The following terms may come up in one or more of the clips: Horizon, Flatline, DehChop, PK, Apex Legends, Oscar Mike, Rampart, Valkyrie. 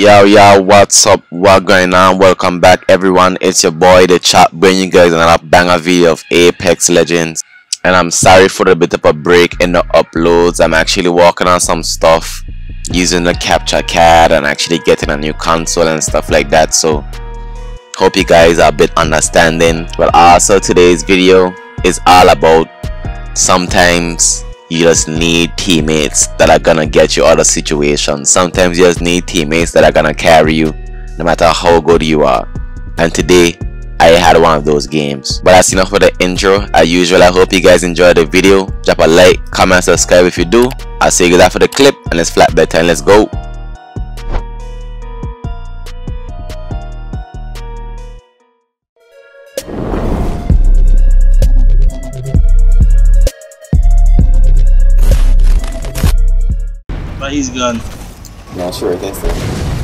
Yo, what's up, what going on? Welcome back everyone, it's your boy DehChop, bringing you guys another banger video of Apex Legends. And I'm sorry for the bit of a break in the uploads. I'm actually working on some stuff using the capture card and actually getting a new console and stuff like that, so hope you guys are a bit understanding. Well, also today's video is all about sometimes you just need teammates that are gonna get you out of situations. Sometimes you just need teammates that are gonna carry you no matter how good you are, and today I had one of those games. But that's enough for the intro. As usual, I hope you guys enjoyed the video. Drop a like, comment, subscribe if you do. I'll see you guys after the clip, and it's flatline time. Let's go. He's gone. Not sure, I can't see.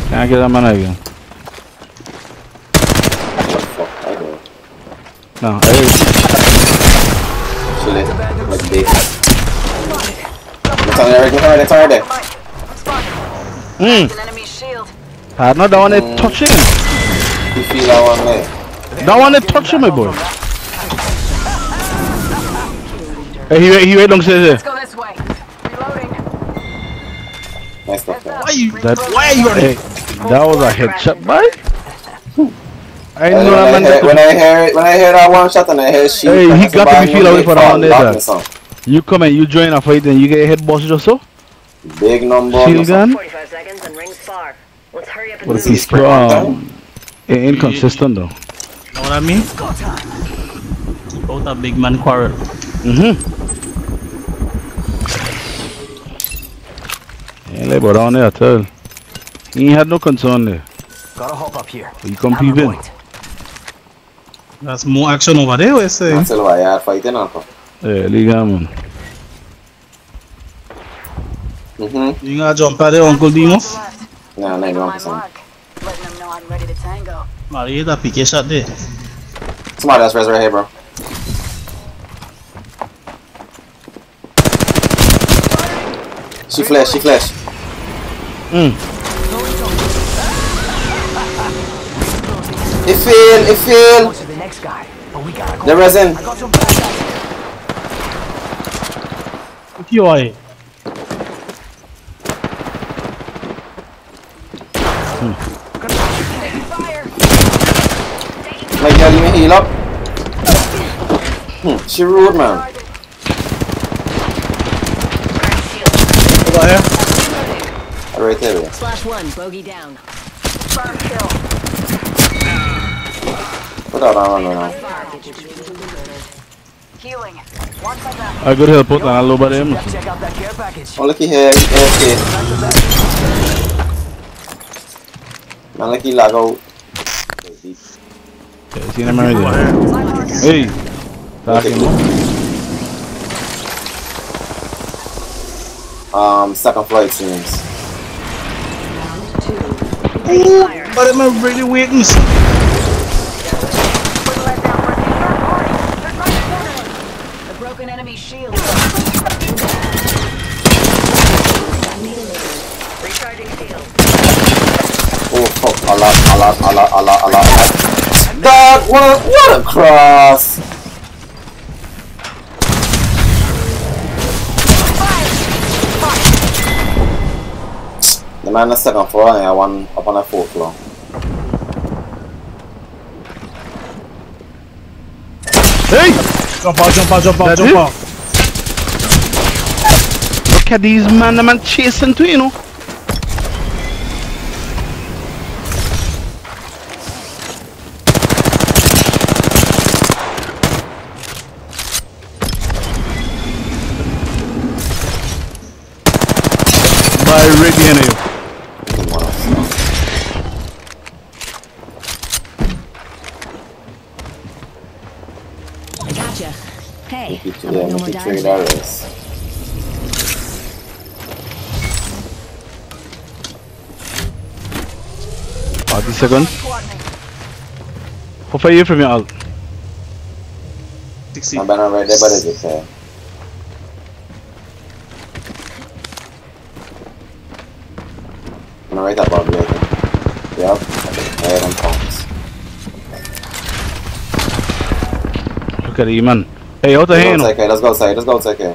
Can I get that man again? What the fuck? I don't know. No, I didn't. Actually, like this. It's on there, it's on there. I don't know, that one is touching. You feel that one there? That one is touching me, boy. Hey, he wait long, say, say. Why are you that was a headshot, boy. I know that man. When I hear that one shot and I hear she. Hey, he got to be feel away for that one later. You come and you join a fight and you get a head boss or so. Big number. Shield gun. What is he strong? Inconsistent though. Know what I mean? Both a big man quarrel. Ain't labor down there at all. He ain't had no concern there. Gotta hop up here. You come peeping. That's more action over there, I say. That's why you are fighting, Uncle. Yeah, Liga, man. You gonna jump out there, Uncle Demo? Nah, I'm not going. Letting them know I'm ready to tango. Mario, you got a PK shot there. Somebody else res right here, bro. She flashed. It failed. The resin. What you are? Like you me heal up. She rude, man. Here. Right there. Slash one, bogey down. Firm kill. Put that on now. Healing. I got help. Put that on low by them. Oh, look here. Okay. Man, look here. Lago. See them right there. Hey. Talking. Second flight seems. But am I really waiting? The broken enemy shield. Recharging shield. Oh fuck! A lot. Dog, what a cross! The man on the second floor and I one up on the fourth floor. Hey! Jump out. Look at these man, the man chasing too, you know. By Rick and you. Hey, $3. Party second. How far are you from your alt? 60. I'm banner right there, but it's okay. I'm right up, Bobby. Yep, I had on phones. Look at him, man. Hey, hold the hand. Let's go outside, let's go outside. 100%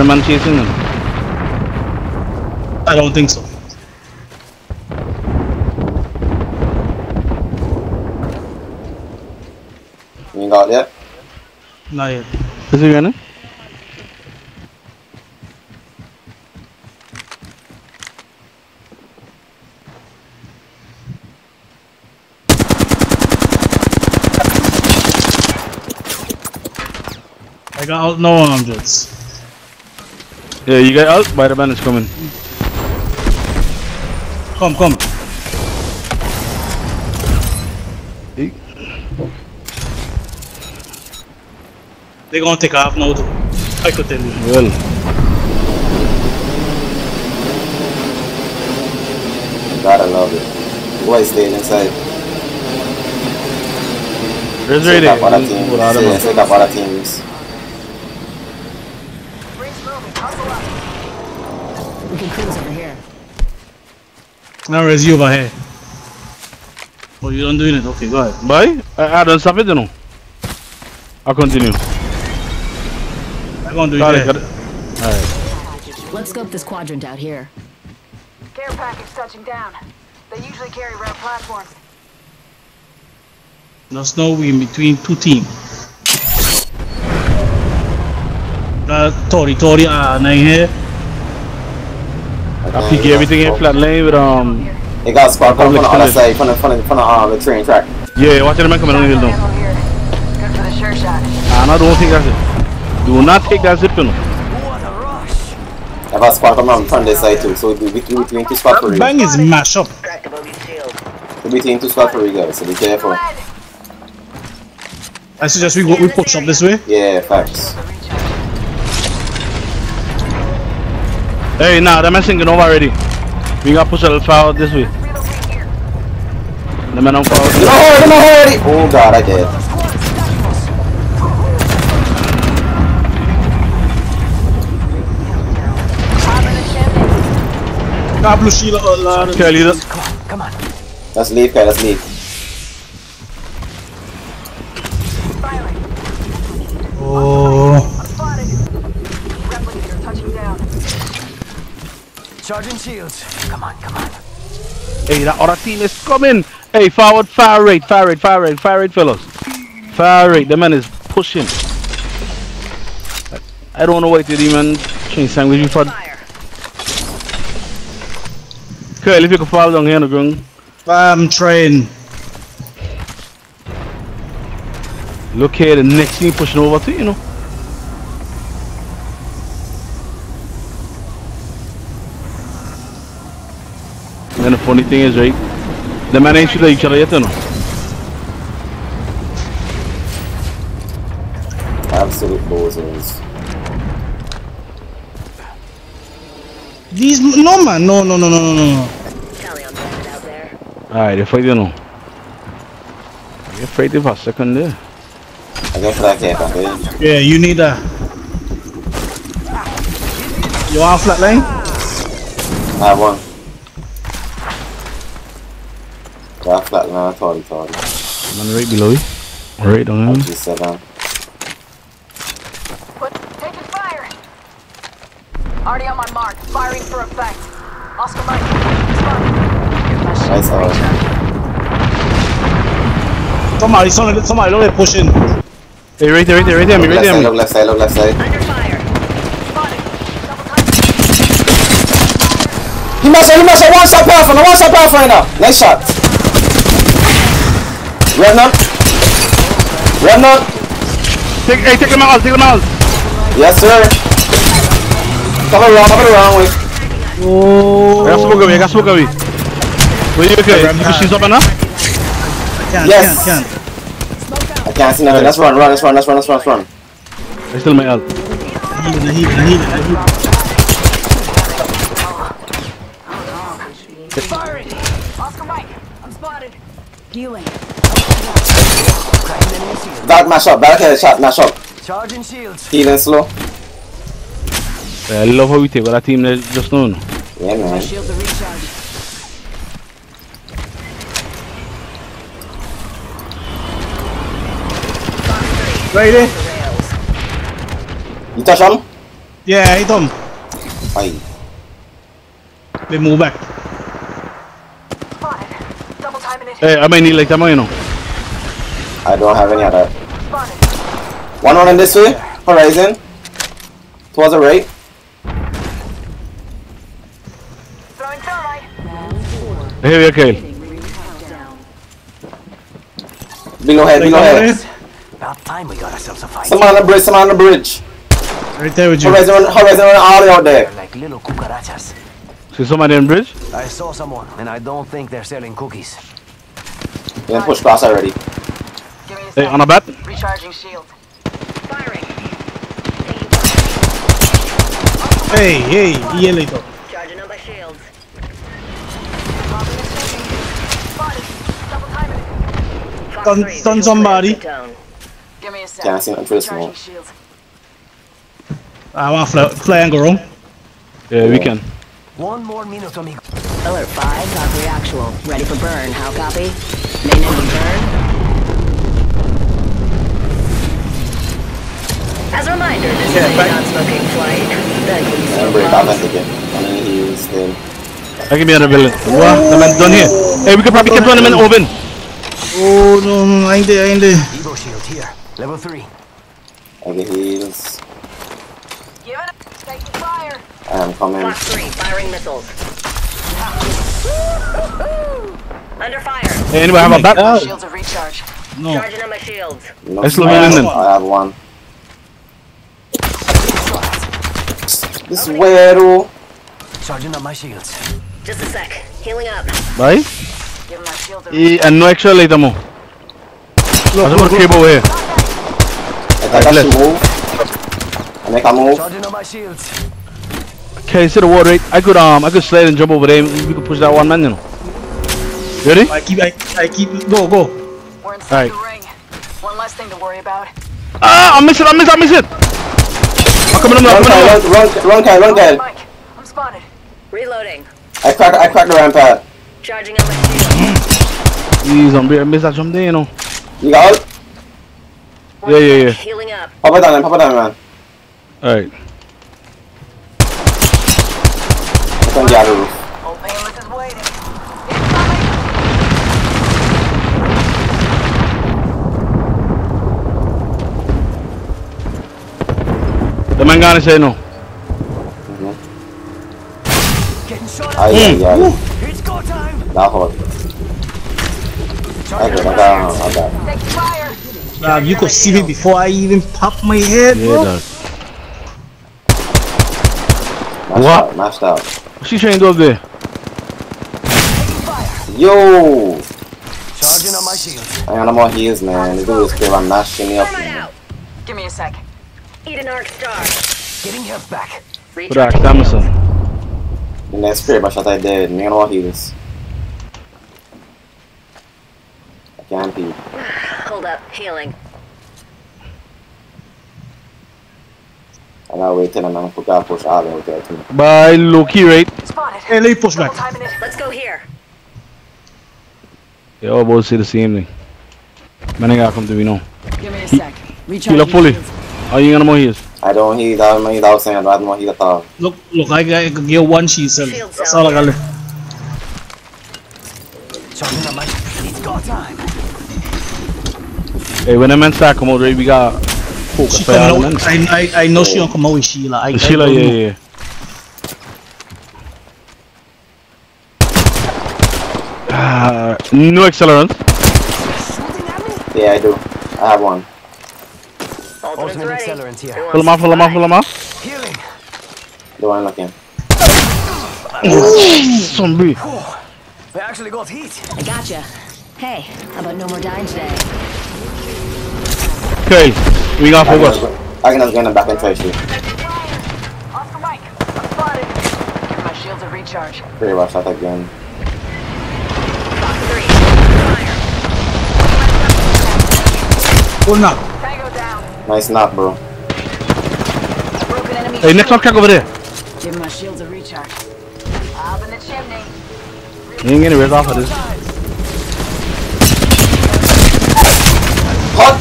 of man chasing him. I don't think so. You got it? Not yet. Is he running? I got out no hundreds. Yeah, you got out? By the man is coming. Come. Hey. They're gonna take half now, I could tell you. Well. Gotta love it. Why stay inside? There's ready. Take up other teams. We can cruise over here. Now there's you over here. Oh, you don't doing it? Okay, go ahead. Bye? I don't stop it, you know. I'll continue. Got it. Alright. Let's scope this quadrant out here. Care package touching down. They usually carry around platforms. No snow in between two teams. Tori nine here. I pick everything in Flatline with They got spark on the other side from the train track. Yeah, watch it, man, coming on the hill though. Good for the sure shot. I don't think that's it. Do not take that zip, you know. I've got squad on from this side too, so we'll be between two squad for you. Bang is mash up. We'll be between two squad for you guys, so be careful. I suggest we push up this way. Yeah, facts. Hey, nah, they're messing it over already. We gotta push a little far out this way. The man on far out. No, oh god, I did. Blue shield, okay, leader. Come on. Let's leave, guys. Let's leave. Oh. Replicator touching down. Charging shields. Come on. Hey, that other team is coming. Hey, forward, fire rate, fellas. Fire rate. The man is pushing. I don't know what to do, man. Change sandwich you for. Okay, if you can fall down here on the ground. Bam, train. Look here, the next team pushing over to you, know. And then the funny thing is, right, the man ain't shooting at each other yet, you know. Absolute bozos. These no man, no. Alright, they're fighting now. You're afraid of a second there. I guess that can't happen. Yeah, you need a. You are Flatline? I won. Yeah, Flatline, I thought. Man, right below you. Right down there. G7. Already on my mark, firing for effect. Oscar Mike, nice out. Somebody, look at pushing. Hey, right there, me, left side. Under fire. Spotted. He must have one shot powerful right now. Nice shot. Revenant. Take him out, Yes, sir. Come around, wait. Oh. I got smoke away. Will you okay? You can shoot up enough? Yes. I can't see nothing. Let's run. I still my ult. I need it. Firing. Oscar Mike, I'm spotted. Healing. Back, mash up. Back here, shot, mash up. Charging shields. Healing slow. I love how we take our team there just now. Yeah, man. Shield the recharge. Right there. You touch him? Yeah, hit him. Fine. They move back. Spotted. Double time initiative. Hey, I might need like that, you know. I don't have any other. Spotted. One in this way. Yeah. Horizon. Towards the right. Throwing thermite. Here we are, Kyle. Below head, below head. About time we got ourselves a fight. Someone on the bridge, someone on the bridge. Right there with you. Horizon all out there. Like little cucarachas. See somebody on the bridge? I saw someone, and I don't think they're selling cookies. They pushed past already. Hey, on a bat. Recharging shield. Firing. Hey, hey, yellito. Charging on the shields. Stun somebody. Yeah, I see him through the smoke. I want to play and go wrong. Yeah, we can. One more minute, amigo. Alert 5, Valkyrie actual. Ready for burn. How copy? Main enemy burn. As a reminder, this is a non-smoking flight. I'm break out that again. I'm going to use them. I can be another villain. What? The man's done here. Hey, we could probably keep running him in oven. Oh, no, I ain't there, I ain't there. Evo shield here. Level 3. I get heals. Give it up. Taking fire. I'm coming. Block 3, firing missiles. Under fire. Hey, anybody have a bat? Oh. Shields of recharge. No. Charging on my shields. No. I have one. This is weirdo. Charging on my shields. Just a sec. Healing up. Bye. Give my shield and no extra later more. I don't want to keep away. I got to move. I make a move. Charging on my shields. Okay, see the wall right? I could slide and jump over there. We could push that one man, you know. Ready? I keep. Go. We're inside the ring. One less thing to worry about. Ah! I miss it. I'm coming. Run, Kyle. I'm spotted. Reloading. I cracked the rampart. Charging up my shield. Jeez, I missed that jump there, you know. You got it? Yeah. Healing up. Pop it down, man. Alright. Old Bayless is waiting. The man gonna say no. Getting shot up. It's go time. I got you could see me before I even popped my head. Yeah, what? Mashed out. What's she trying to do up there? Yo! Charging on my shield. I got no more heals, man. This dude is still mashing me up. Man. Give me a sec. Eat an arc star. Getting health back. Put arc Amazon. The next crib I shot I did. I got no more heals. I can't heal. Hold up. Healing. And I waited and I'm going to push out of there too. Bye, Loki, right? Spotted. Hey, let me push back. Let's go here. They all both say the same thing. Man, I gotta come to me now. Give me a sec. Recharge. Heal fully. Are you gonna more heals? I don't heal. I don't heal. I was saying I don't more heal at all. Look, I can give one shield cell. That's all I got left. It's go time. Hey, when a man start come out, right, we got. She come out. I know she don't come out with Sheila. Sheila, yeah. No accelerant. Yeah, I do. I have one. Ultimate accelerant here. Pull him off. Healing. Do I unlock him? Zombie. They actually got heat. I gotcha. Hey, how about no more dying today? Okay, we got focus. I can just get him back in face you. Oscar Mike, I'm spotted. Give my shields a recharge. Pretty much that again. Box 3, fire. Tango down. Nice knot, bro. Hey, next one, over there. Give my shields a recharge. Up in the chimney. You ain't getting rid off of this. Hot!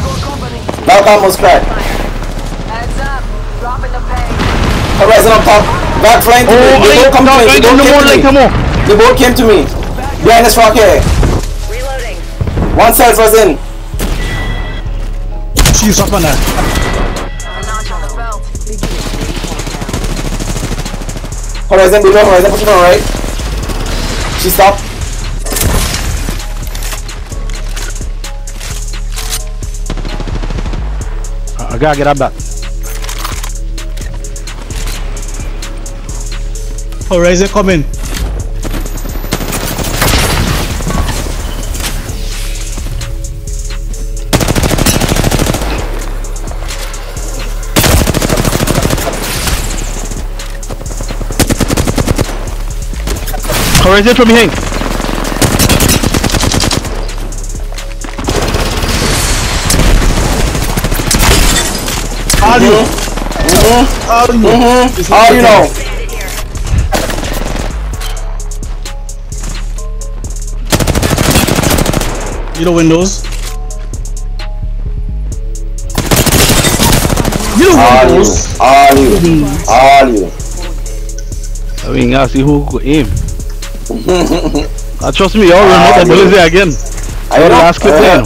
That almost cracked. Heads up. Dropping the pain. Horizon on top. Back flank. Oh, they both come to me. They both came to me. Behind this rock here. Reloading. One side was in. She's up on that. Horizon below, Horizon pushing on right. She stopped. I gotta get up back. Horizon coming. Horizon from behind. How do you? How do you? How do you know? You know windows. You know windows. Are you? Are you? I mean, I see who could aim. Trust me, y'all will not ability again. I know, last clip there.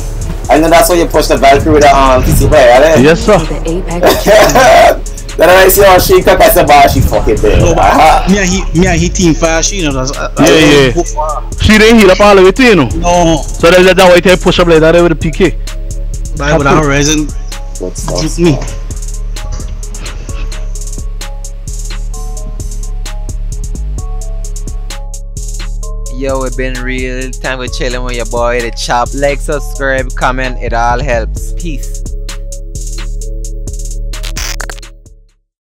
I know that's why you pushed the Valkyrie with the PC player, right? Yes, sir. Then I see how she cut as a bar, she fucking did. Me and he team fire, she know that's. She didn't heal up all the way to you know. No. So they let that white hair push up like that with a PK. But without Horizon, juke me. Yo, it's been real. Time we're chilling with your boy DehChop. Like, subscribe, comment, it all helps. Peace.